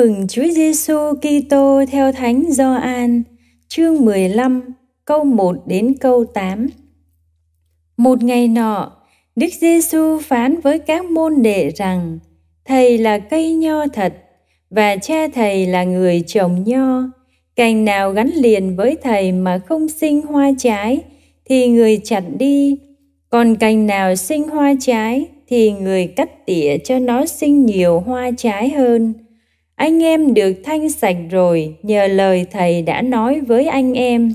mừng Chúa Giêsu Kitô theo Thánh Gioan, chương 15, câu 1 đến câu 8. Một ngày nọ, Đức Giêsu phán với các môn đệ rằng: Thầy là cây nho thật và Cha Thầy là người trồng nho. Cành nào gắn liền với Thầy mà không sinh hoa trái thì người chặt đi, còn cành nào sinh hoa trái thì người cắt tỉa cho nó sinh nhiều hoa trái hơn. Anh em được thanh sạch rồi nhờ lời Thầy đã nói với anh em.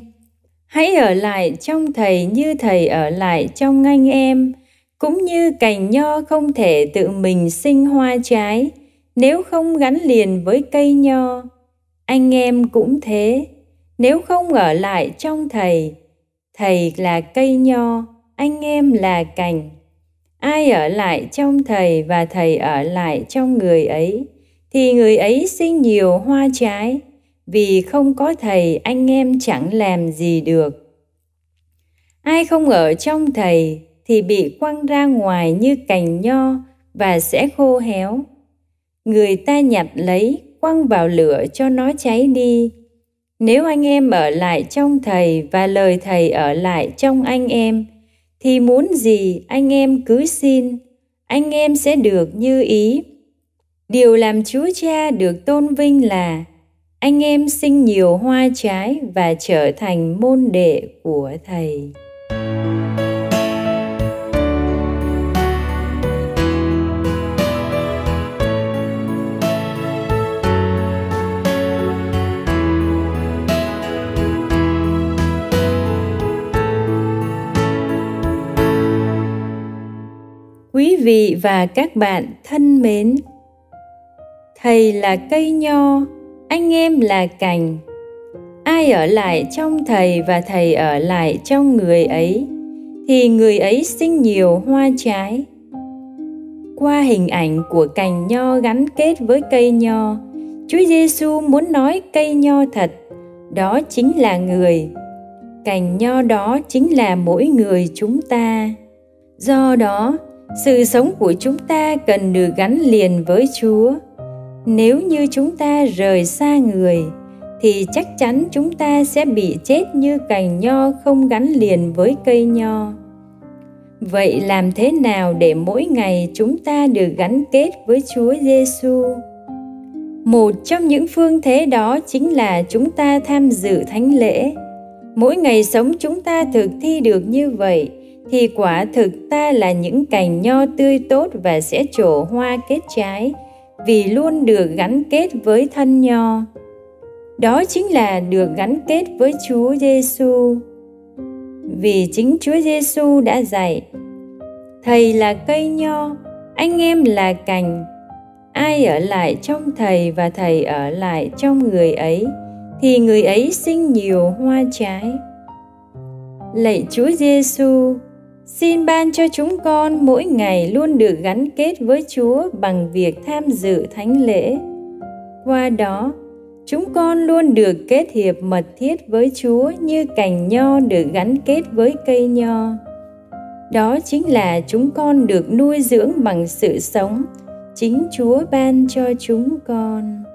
Hãy ở lại trong Thầy như Thầy ở lại trong anh em. Cũng như cành nho không thể tự mình sinh hoa trái nếu không gắn liền với cây nho, anh em cũng thế. Nếu không ở lại trong Thầy, Thầy là cây nho, anh em là cành. Ai ở lại trong Thầy và Thầy ở lại trong người ấy thì người ấy sinh nhiều hoa trái, vì không có Thầy anh em chẳng làm gì được. Ai không ở trong Thầy thì bị quăng ra ngoài như cành nho và sẽ khô héo. Người ta nhặt lấy, quăng vào lửa cho nó cháy đi. Nếu anh em ở lại trong Thầy và lời Thầy ở lại trong anh em, thì muốn gì anh em cứ xin, anh em sẽ được như ý. Điều làm Chúa Cha được tôn vinh là anh em sinh nhiều hoa trái và trở thành môn đệ của Thầy. Quý vị và các bạn thân mến, Thầy là cây nho, anh em là cành. Ai ở lại trong Thầy và Thầy ở lại trong người ấy thì người ấy sinh nhiều hoa trái. Qua hình ảnh của cành nho gắn kết với cây nho, Chúa Giêsu muốn nói cây nho thật, đó chính là người. Cành nho đó chính là mỗi người chúng ta. Do đó, sự sống của chúng ta cần được gắn liền với Chúa. Nếu như chúng ta rời xa người, thì chắc chắn chúng ta sẽ bị chết như cành nho không gắn liền với cây nho. Vậy làm thế nào để mỗi ngày chúng ta được gắn kết với Chúa Giêsu? Một trong những phương thế đó chính là chúng ta tham dự thánh lễ. Mỗi ngày sống chúng ta thực thi được như vậy, thì quả thực ta là những cành nho tươi tốt và sẽ trổ hoa kết trái, vì luôn được gắn kết với thân nho. Đó chính là được gắn kết với Chúa Giêsu. Vì chính Chúa Giêsu đã dạy: Thầy là cây nho, anh em là cành. Ai ở lại trong Thầy và Thầy ở lại trong người ấy thì người ấy sinh nhiều hoa trái. Lạy Chúa Giêsu, xin ban cho chúng con mỗi ngày luôn được gắn kết với Chúa bằng việc tham dự thánh lễ. Qua đó, chúng con luôn được kết hiệp mật thiết với Chúa như cành nho được gắn kết với cây nho. Đó chính là chúng con được nuôi dưỡng bằng sự sống chính Chúa ban cho chúng con.